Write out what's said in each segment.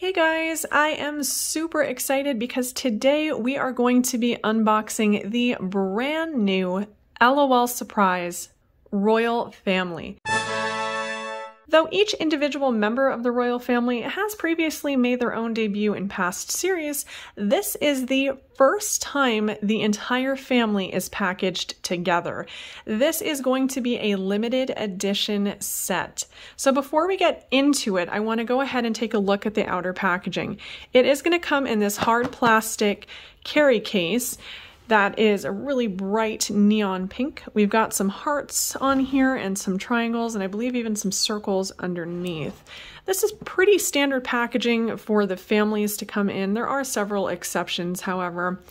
Hey guys, I am super excited because today we are going to be unboxing the brand new LOL Surprise Royal Family. Though each individual member of the Royal Family has previously made their own debut in past series, this is the first time the entire family is packaged together. This is going to be a limited edition set. So before we get into it, I want to go ahead and take a look at the outer packaging. It is going to come in this hard plastic carry case that is a really bright neon pink. We've got some hearts on here and some triangles and I believe even some circles underneath. This is pretty standard packaging for the families to come in. There are several exceptions, however.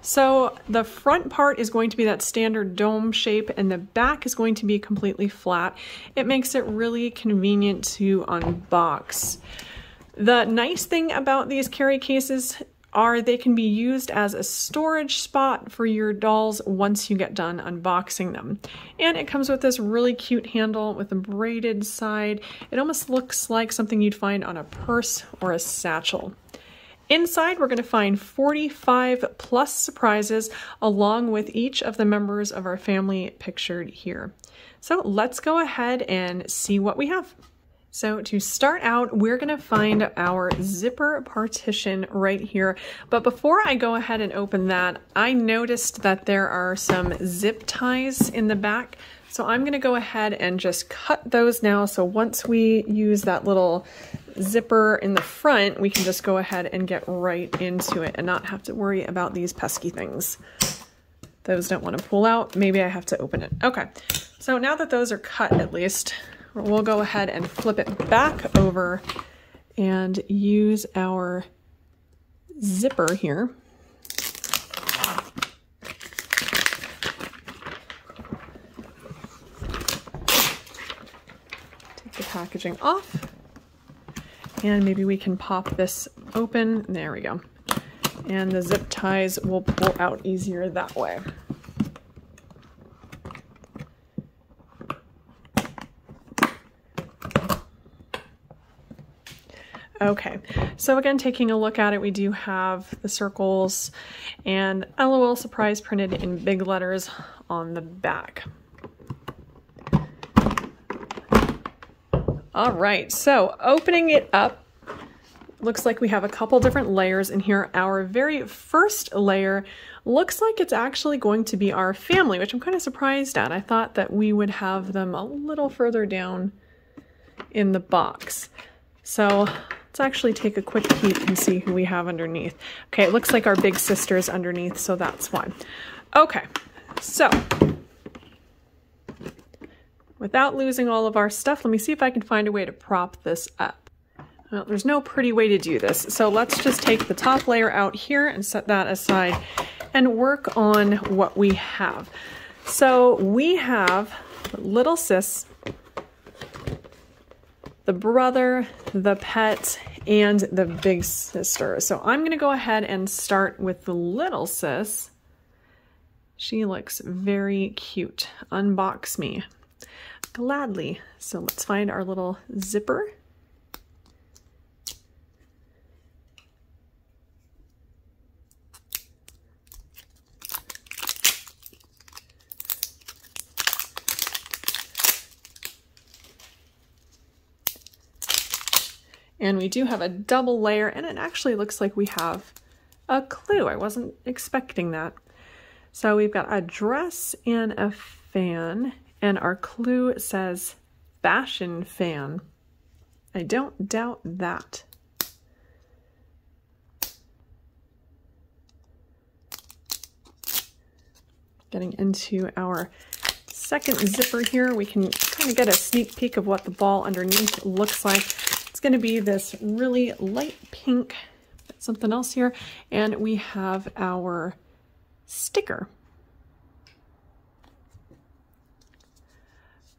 So the front part is going to be that standard dome shape and the back is going to be completely flat. It makes it really convenient to unbox. The nice thing about these carry cases are they can be used as a storage spot for your dolls once you get done unboxing them. And it comes with this really cute handle with a braided side. It almost looks like something you'd find on a purse or a satchel. Inside, we're going to find 45 plus surprises along with each of the members of our family pictured here. So let's go ahead and see what we have. So to start out, we're going to find our zipper partition right here. But before I go ahead and open that, I noticed that there are some zip ties in the back. So I'm going to go ahead and just cut those now. So once we use that little zipper in the front, we can just go ahead and get right into it and not have to worry about these pesky things. Those don't want to pull out. Maybe I have to open it. Okay. So now that those are cut, at least, we'll go ahead and flip it back over and use our zipper here. Take the packaging off and maybe we can pop this open. There we go. And the zip ties will pull out easier that way. Okay, so again, taking a look at it, we do have the circles and LOL Surprise printed in big letters on the back. All right, so opening it up, looks like we have a couple different layers in here. Our very first layer looks like it's actually going to be our family, which I'm kind of surprised at. I thought that we would have them a little further down in the box. So let's actually take a quick peek and see who we have underneath. Okay, it looks like our big sister is underneath, so that's fine. Okay, so without losing all of our stuff, let me see if I can find a way to prop this up. Well, there's no pretty way to do this, so let's just take the top layer out here and set that aside and work on what we have. So we have little sis, the brother, the pet, and the big sister. So I'm gonna go ahead and start with the little sis. She looks very cute. Unbox me. Gladly. So let's find our little zipper. And we do have a double layer, and it actually looks like we have a clue. I wasn't expecting that. So we've got a dress and a fan, and our clue says fashion fan. I don't doubt that. Getting into our second zipper here, we can kind of get a sneak peek of what the ball underneath looks like. It's going to be this really light pink, something else here, and we have our sticker.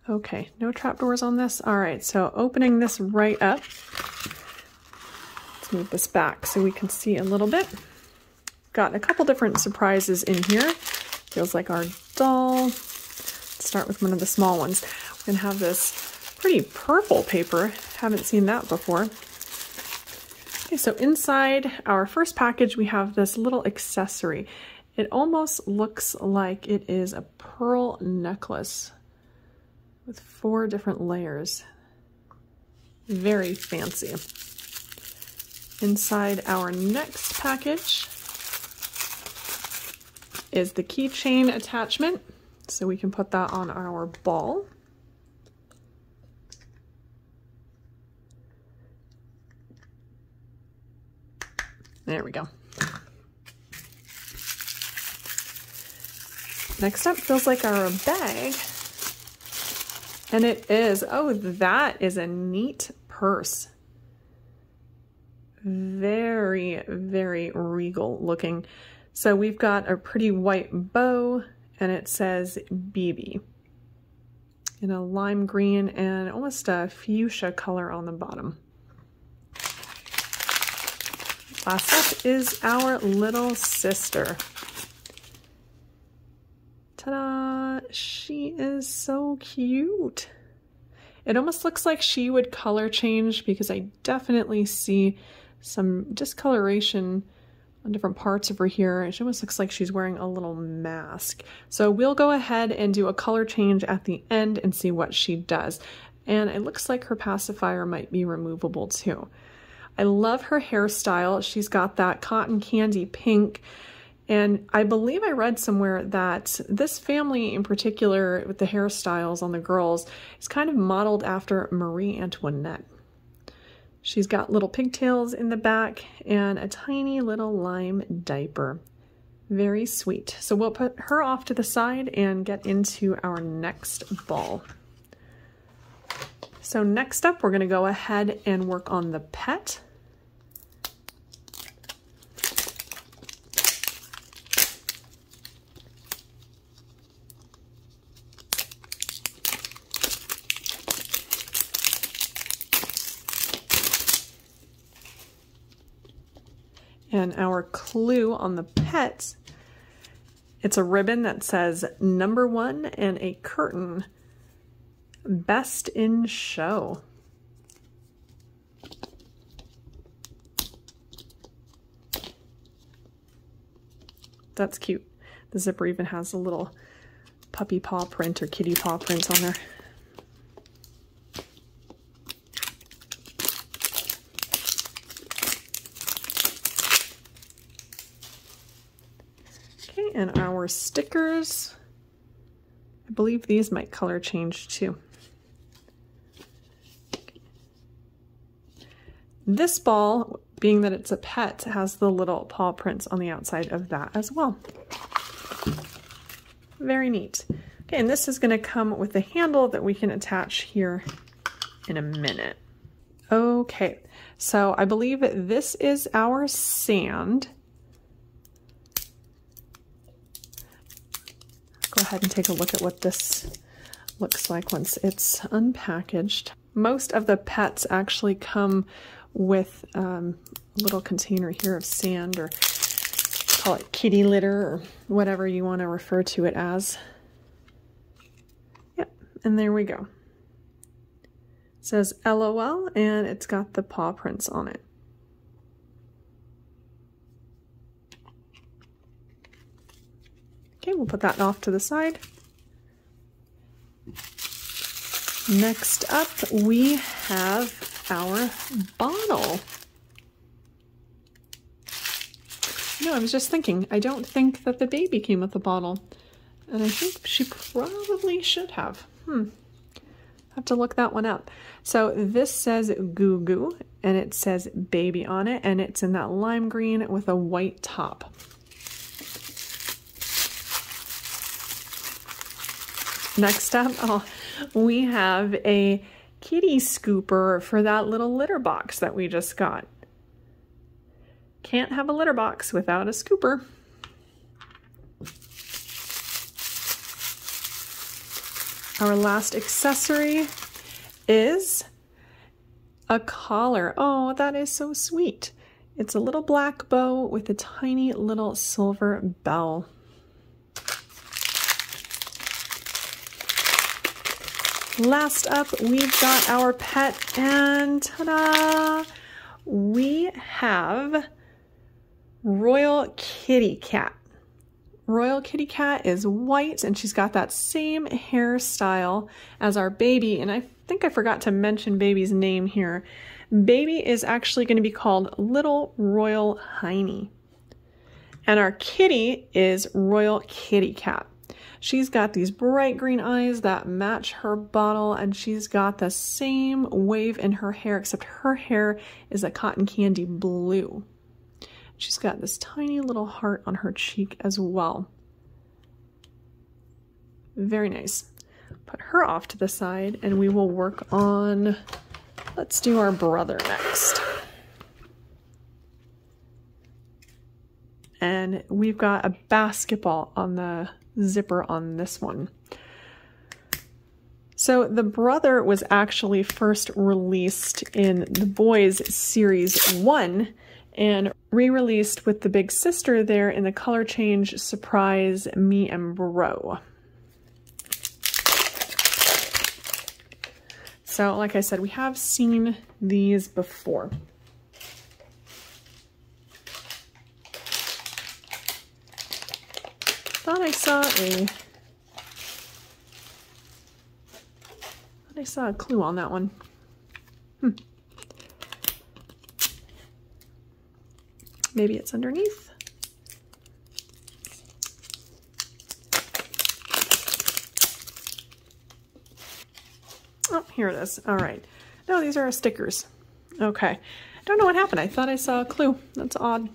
Okay, no trapdoors on this. All right, so opening this right up, let's move this back so we can see a little bit. Got a couple different surprises in here. Feels like our doll. Let's start with one of the small ones. We're going to have this pretty purple paper. Haven't seen that before. Okay, so inside our first package, we have this little accessory. It almost looks like it is a pearl necklace with 4 different layers. Very fancy. Inside our next package is the keychain attachment, so we can put that on our ball. There we go. Next up feels like our bag, and it is, oh, that is a neat purse. Very, very regal looking. So we've got a pretty white bow, and it says BB in a lime green and almost a fuchsia color on the bottom. Last up is our little sister. Ta-da! She is so cute. It almost looks like she would color change, because I definitely see some discoloration on different parts of her here. She almost looks like she's wearing a little mask. So we'll go ahead and do a color change at the end and see what she does. And it looks like her pacifier might be removable too. I love her hairstyle. She's got that cotton candy pink. And I believe I read somewhere that this family in particular, with the hairstyles on the girls, is kind of modeled after Marie Antoinette. She's got little pigtails in the back and a tiny little lime diaper. Very sweet. So we'll put her off to the side and get into our next ball. So next up, we're going to go ahead and work on the pet. And our clue on the pet, it's a ribbon that says "Number 1" and a curtain, "Best in Show." That's cute. The zipper even has a little puppy paw print or kitty paw print on there. And our stickers, I believe these might color change too. This ball, being that it's a pet, has the little paw prints on the outside of that as well. Very neat. Okay, and this is going to come with a handle that we can attach here in a minute. Okay, so I believe this is our sand. Go ahead and take a look at what this looks like once it's unpackaged. Most of the pets actually come with a little container here of sand, or call it kitty litter or whatever you want to refer to it as. Yep, and there we go. It says LOL, and it's got the paw prints on it. Okay, we'll put that off to the side. Next up, we have our bottle. No, I was just thinking, I don't think that the baby came with the bottle, and I think she probably should have. Have to look that one up. So this says Goo Goo, and it says baby on it, and it's in that lime green with a white top. Next up, we have a kitty scooper for that little litter box that we just got. Can't have a litter box without a scooper. Our last accessory is a collar. Oh, that is so sweet. It's a little black bow with a tiny little silver bell. Last up, we've got our pet, and ta-da! we have Royal Kitty-Cat. Royal Kitty-Cat is white, and she's got that same hairstyle as our baby. And I think I forgot to mention baby's name here. Baby is actually going to be called Little Royal High-ney. And our kitty is Royal Kitty-Cat. She's got these bright green eyes that match her bottle, and she's got the same wave in her hair, except her hair is a cotton candy blue. She's got this tiny little heart on her cheek as well. Very nice. Put her off to the side and we will work on, let's do our brother next. And we've got a basketball on the zipper on this one. So the brother was actually first released in the boys series 1 and re-released with the big sister there in the color change Surprise Me and Bro. So like I said, we have seen these before. I thought I saw a clue on that one. Maybe it's underneath. Oh, here it is. All right. No, these are our stickers. Okay. I don't know what happened. I thought I saw a clue. That's odd.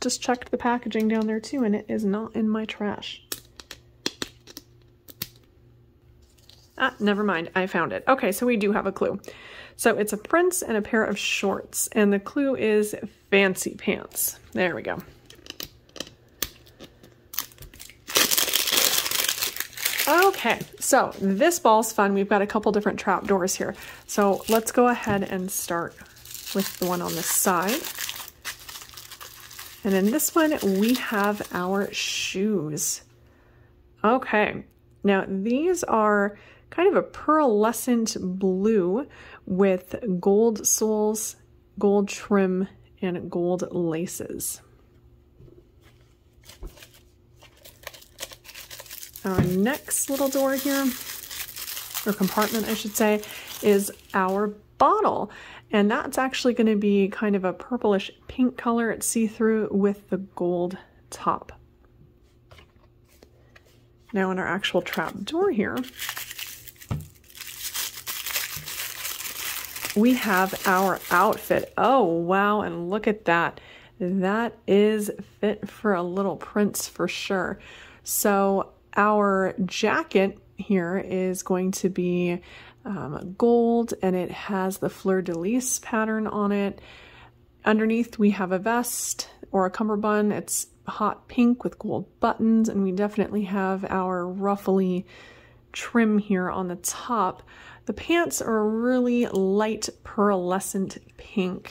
Just checked the packaging down there too, and it is not in my trash. Ah, never mind. I found it. Okay, so we do have a clue. So it's a prince and a pair of shorts, and the clue is fancy pants. There we go. Okay, so this ball's fun. We've got a couple different trap doors here. So let's go ahead and start with the one on the side. And in this one, we have our shoes. Okay, now these are kind of a pearlescent blue with gold soles, gold trim, and gold laces. Our next little door here, or compartment I should say, is our bottle. And that's actually going to be kind of a purplish pink color. It's see-through with the gold top. Now in our actual trap door here, we have our outfit. Oh, wow. And look at that. That is fit for a little prince for sure. So our jacket here is going to be gold, and it has the fleur-de-lis pattern on it. Underneath we have a vest or a cummerbund. It's hot pink with gold buttons, and we definitely have our ruffly trim here on the top. The pants are a really light pearlescent pink.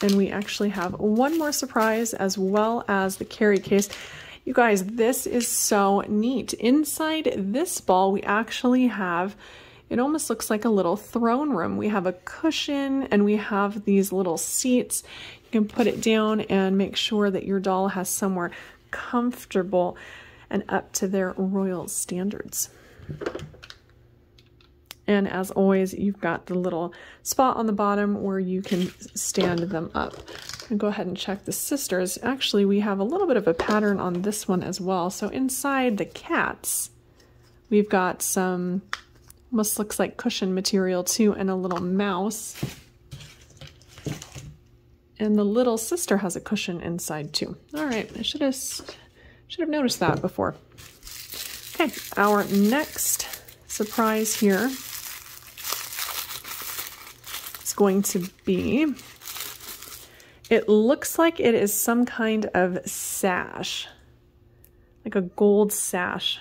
And we actually have one more surprise as well as the carry case. You guys, this is so neat. Inside this ball, we actually have, it almost looks like a little throne room. We have a cushion and we have these little seats. You can put it down and make sure that your doll has somewhere comfortable and up to their royal standards. And as always, you've got the little spot on the bottom where you can stand them up. And go ahead and check the sisters. Actually, we have a little bit of a pattern on this one as well. So inside the cats, we've got some, almost looks like cushion material too, and a little mouse. And the little sister has a cushion inside too. All right, I should have noticed that before. Okay, our next surprise here is going to be, it looks like it is some kind of sash, like a gold sash.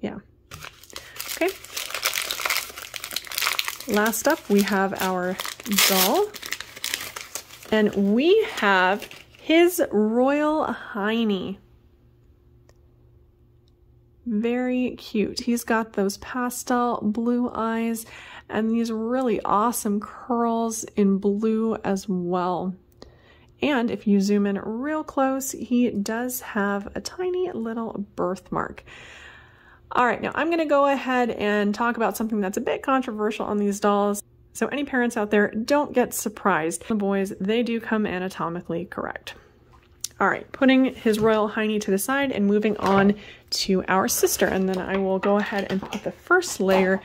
Yeah. Okay. Last up, we have our doll, and we have His Royal High-ney. Very cute. He's got those pastel blue eyes and these really awesome curls in blue as well. And if you zoom in real close, he does have a tiny little birthmark. All right, now I'm going to go ahead and talk about something that's a bit controversial on these dolls. So any parents out there, don't get surprised. The boys, they do come anatomically correct. All right, putting His Royal High-ney to the side and moving on to our sister. And then I will go ahead and put the first layer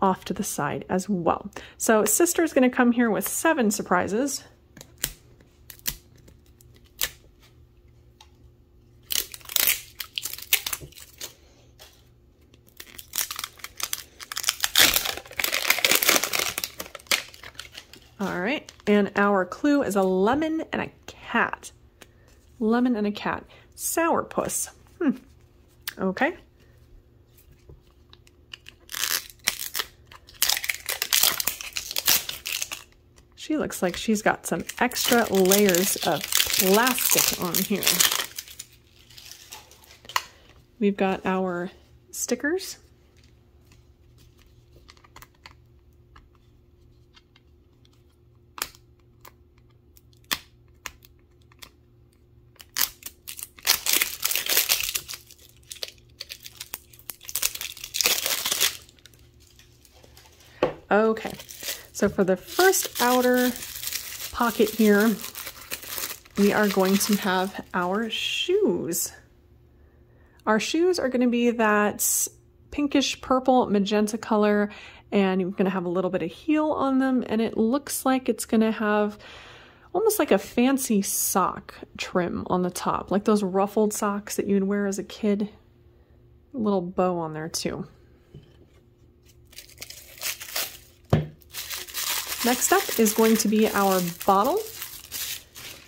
off to the side as well. So sister's going to come here with 7 surprises. All right, and our clue is a lemon and a cat. Lemon and a cat. Sourpuss. Okay. She looks like she's got some extra layers of plastic on here. We've got our stickers. Okay, so for the first outer pocket here, we are going to have our shoes. Our shoes are going to be that pinkish purple magenta color, and you're going to have a little bit of heel on them, and it looks like it's going to have almost like a fancy sock trim on the top, like those ruffled socks that you'd wear as a kid. A little bow on there too. Next up is going to be our bottle,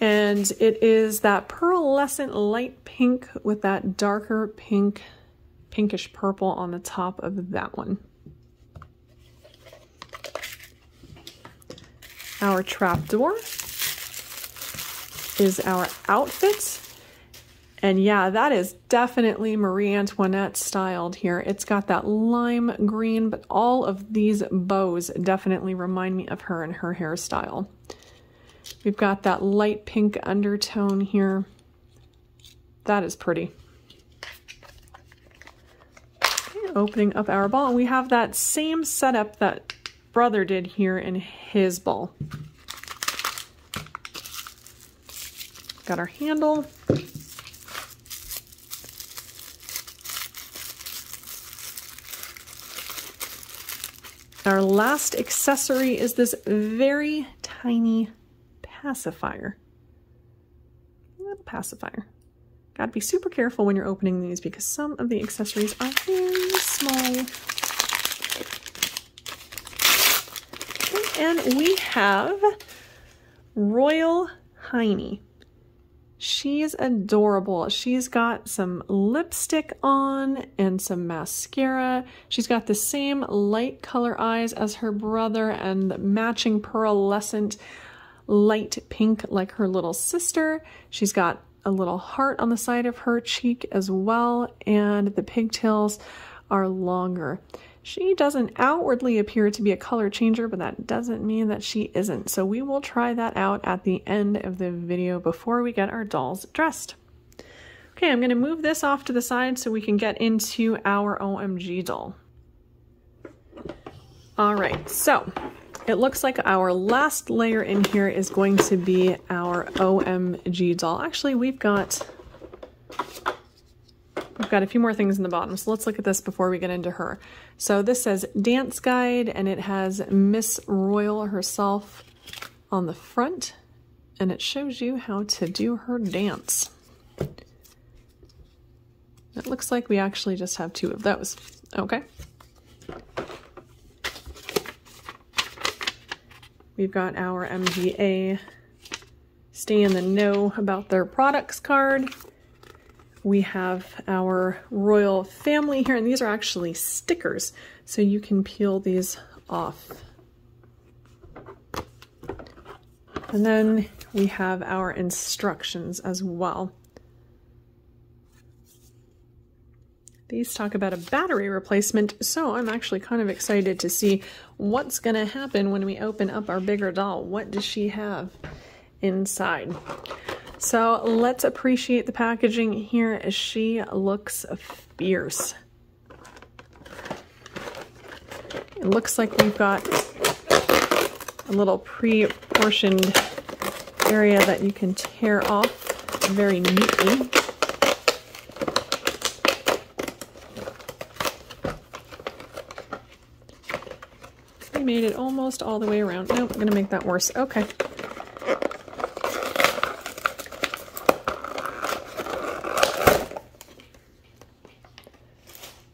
and it is that pearlescent light pink with that darker pink, pinkish purple on the top of that one. Our trapdoor is our outfit, and yeah, that is definitely Marie Antoinette styled here. It's got that lime green, but all of these bows definitely remind me of her and her hairstyle. We've got that light pink undertone here. That is pretty. Okay, opening up our ball, we have that same setup that brother did here in his ball. Got our handle. Our last accessory is this very tiny pacifier. Little pacifier. Gotta be super careful when you're opening these because some of the accessories are very small. And we have Royal High-ney. She's adorable. She's got some lipstick on and some mascara. She's got the same light color eyes as her brother and matching pearlescent light pink like her little sister. She's got a little heart on the side of her cheek as well, and the pigtails are longer. She doesn't outwardly appear to be a color changer, but that doesn't mean that she isn't. So we will try that out at the end of the video before we get our dolls dressed. Okay, I'm going to move this off to the side so we can get into our OMG doll. All right, so it looks like our last layer in here is going to be our OMG doll. Actually, we've got a few more things in the bottom, so let's look at this before we get into her. So this says Dance Guide, and it has Miss Royale herself on the front, and it shows you how to do her dance. It looks like we actually just have 2 of those. Okay. We've got our MGA Stay in the Know About Their Products card. We have our royal family here, and these are actually stickers, so you can peel these off. And then we have our instructions as well. These talk about a battery replacement, so I'm actually kind of excited to see what's going to happen when we open up our bigger doll. What does she have inside? So let's appreciate the packaging here as she looks fierce. It looks like we've got a little pre-portioned area that you can tear off very neatly. We made it almost all the way around. Nope, I'm going to make that worse. Okay.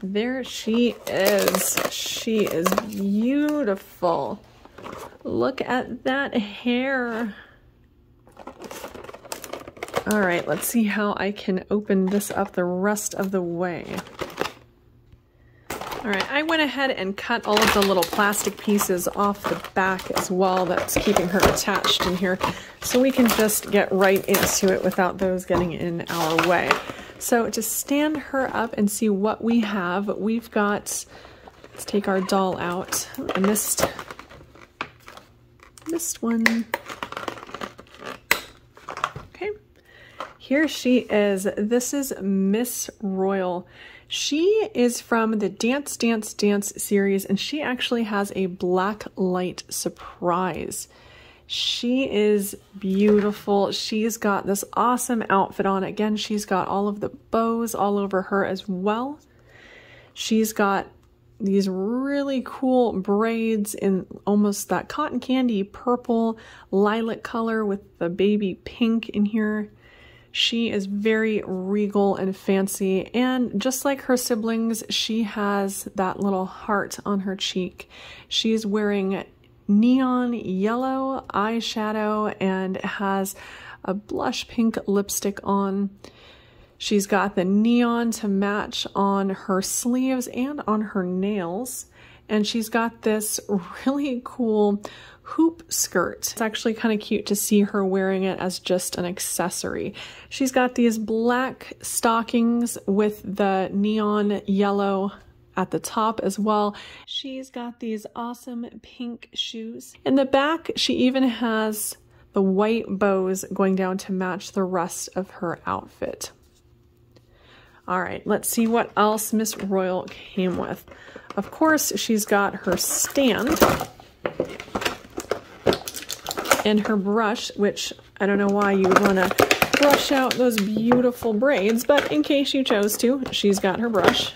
There she is. She is beautiful. Look at that hair. All right, let's see how I can open this up the rest of the way. All right, I went ahead and cut all of the little plastic pieces off the back as well that's keeping her attached in here, so we can just get right into it without those getting in our way. So to stand her up and see what we have, we've got, let's take our doll out. I missed one. Okay, here she is. This is Miss Royale. She is from the Dance Dance Dance series, and she actually has a black light surprise. She is beautiful. She's got this awesome outfit on. Again, she's got all of the bows all over her as well. She's got these really cool braids in almost that cotton candy purple lilac color with the baby pink in here. She is very regal and fancy, and just like her siblings, she has that little heart on her cheek. She's wearing neon yellow eyeshadow and has a blush pink lipstick on. She's got the neon to match on her sleeves and on her nails. And she's got this really cool hoop skirt. It's actually kind of cute to see her wearing it as just an accessory. She's got these black stockings with the neon yellow at the top as well. She's got these awesome pink shoes. In the back, she even has the white bows going down to match the rest of her outfit. All right, let's see what else Miss Royale came with. Of course, she's got her stand and her brush, which I don't know why you would want to brush out those beautiful braids, but in case you chose to, she's got her brush.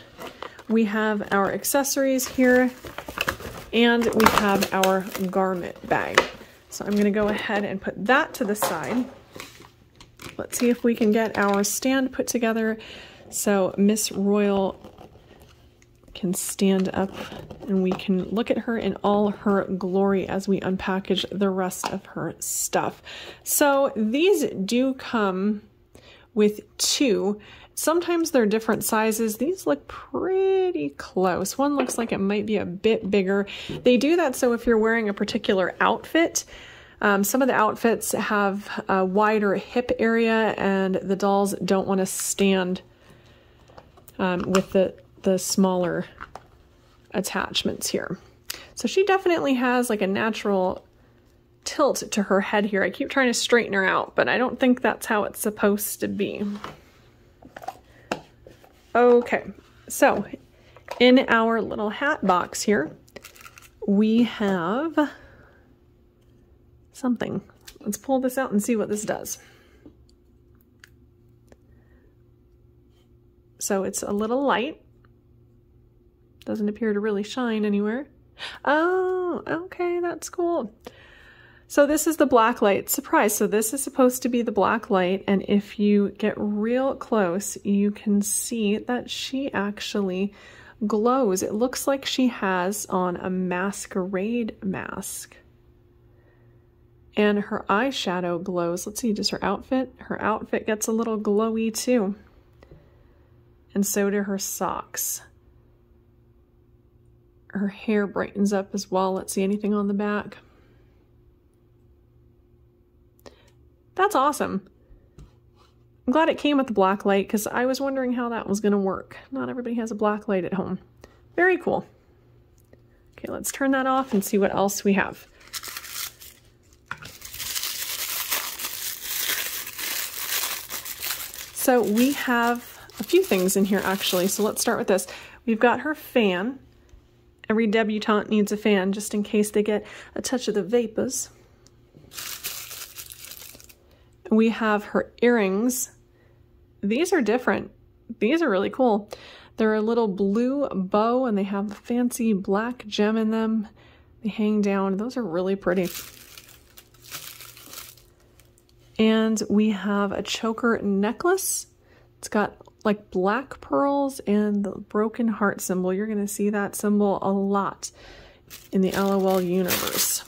We have our accessories here, and we have our garment bag. So I'm going to go ahead and put that to the side. Let's see if we can get our stand put together so Miss Royale can stand up and we can look at her in all her glory as we unpackage the rest of her stuff. So these do come with two. Sometimes they're different sizes. These look pretty close. One looks like it might be a bit bigger. They do that so if you're wearing a particular outfit, some of the outfits have a wider hip area and the dolls don't want to stand with the smaller attachments here. So she definitely has like a natural tilt to her head here. I keep trying to straighten her out, but I don't think that's how it's supposed to be. Okay, so in our little hat box here, we have something. Let's pull this out and see what this does. So it's a little light. Doesn't appear to really shine anywhere. Oh, okay, that's cool. So this is the black light surprise. So this is supposed to be the black light, and if you get real close, you can see that she actually glows. It looks like she has on a masquerade mask. And her eyeshadow glows. Let's see, just her outfit. Her outfit gets a little glowy too. And so do her socks. Her hair brightens up as well. Let's see, anything on the back? That's awesome. I'm glad it came with the black light because I was wondering how that was going to work. Not everybody has a black light at home. Very cool. Okay, let's turn that off and see what else we have. So we have a few things in here actually. So let's start with this. We've got her fan. Every debutante needs a fan just in case they get a touch of the vapors. We have her earrings. These are different. These are really cool. They're a little blue bow and they have the fancy black gem in them. They hang down. Those are really pretty. And we have a choker necklace. It's got like black pearls and the broken heart symbol. You're going to see that symbol a lot in the LOL universe.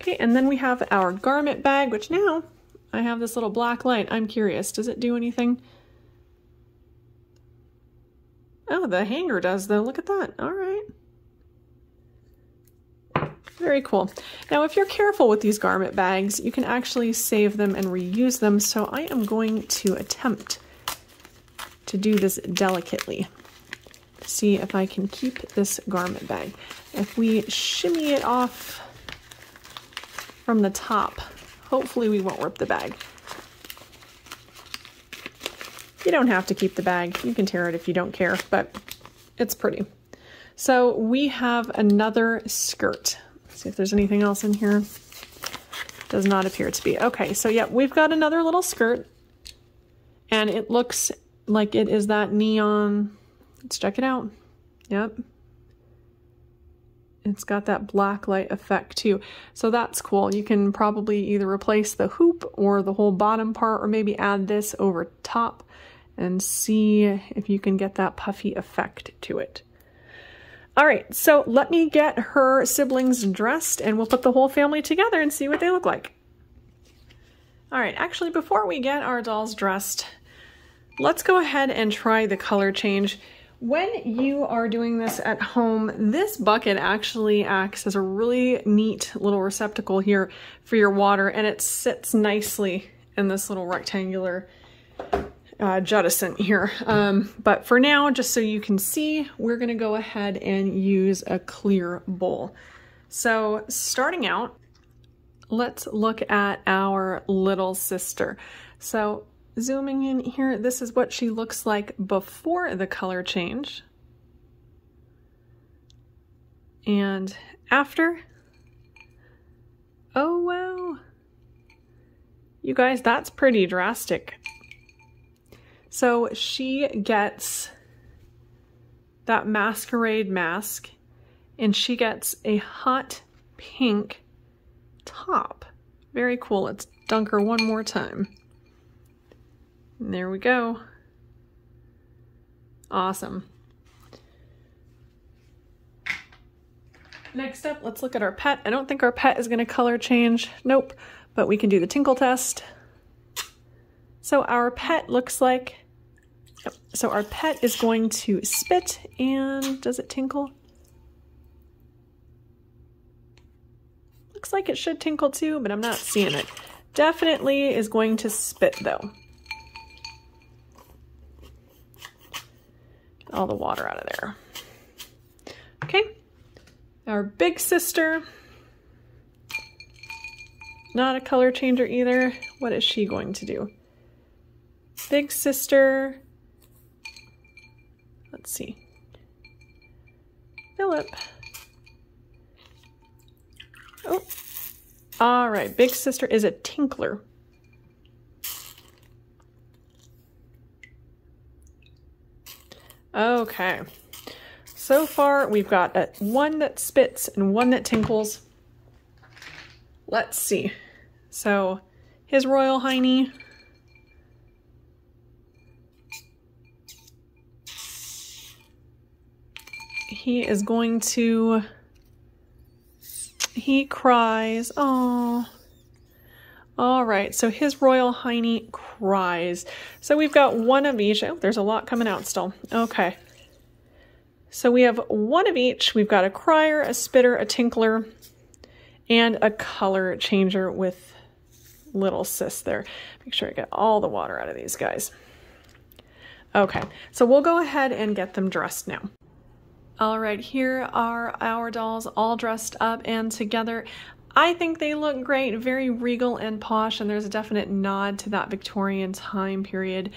Okay, and then we have our garment bag, which now I have this little black light. I'm curious, does it do anything? Oh, the hanger does though. Look at that. All right. Very cool. Now, if you're careful with these garment bags, you can actually save them and reuse them. So I am going to attempt to do this delicately. See if I can keep this garment bag. If we shimmy it off from the top, hopefully we won't rip the bag. You don't have to keep the bag. You can tear it if you don't care, but it's pretty. So we have another skirt. Let's see if there's anything else in here. Does not appear to be. Okay, so yeah, we've got another little skirt and it looks like it is that neon. Let's check it out. Yep. It's got that black light effect too. So that's cool. You can probably either replace the hoop or the whole bottom part, or maybe add this over top and see if you can get that puffy effect to it. All right, so let me get her siblings dressed and we'll put the whole family together and see what they look like. All right, actually, before we get our dolls dressed, let's go ahead and try the color change. When you are doing this at home, this bucket actually acts as a really neat little receptacle here for your water, and it sits nicely in this little rectangular jettison here. But for now, just so you can see, we're gonna go ahead and use a clear bowl. So starting out, let's look at our little sister. So zooming in here, this is what she looks like before the color change. And after, oh wow. You guys, that's pretty drastic. So she gets that masquerade mask and she gets a hot pink top. Very cool. Let's dunk her one more time. And there we go. Awesome. Next up, let's look at our pet. I don't think our pet is going to color change. Nope, but we can do the tinkle test. So our pet looks like, so our pet is going to spit and does it tinkle? Looks like it should tinkle too, but I'm not seeing it. Definitely is going to spit though. All the water out of there. Okay, our big sister, not a color changer either. What is she going to do? Big sister, let's see, Philip. Oh, all right, big sister is a tinkler. Okay, so far we've got one that spits and one that tinkles. Let's see. So His Royal High-ney. He is going to, he cries, aww. All right, so His Royal High-ney cries. So we've got one of each. Oh, there's a lot coming out still. Okay. So we have one of each. We've got a crier, a spitter, a tinkler, and a color changer with little sis there. Make sure I get all the water out of these guys. Okay, so we'll go ahead and get them dressed now. All right, here are our dolls all dressed up and together. I think they look great, very regal and posh, and there's a definite nod to that Victorian time period.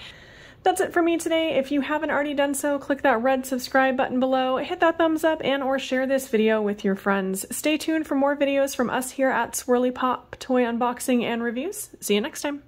That's it for me today. If you haven't already done so, click that red subscribe button below, hit that thumbs up, and or share this video with your friends. Stay tuned for more videos from us here at Swirly Pop Toy Unboxing and Reviews. See you next time.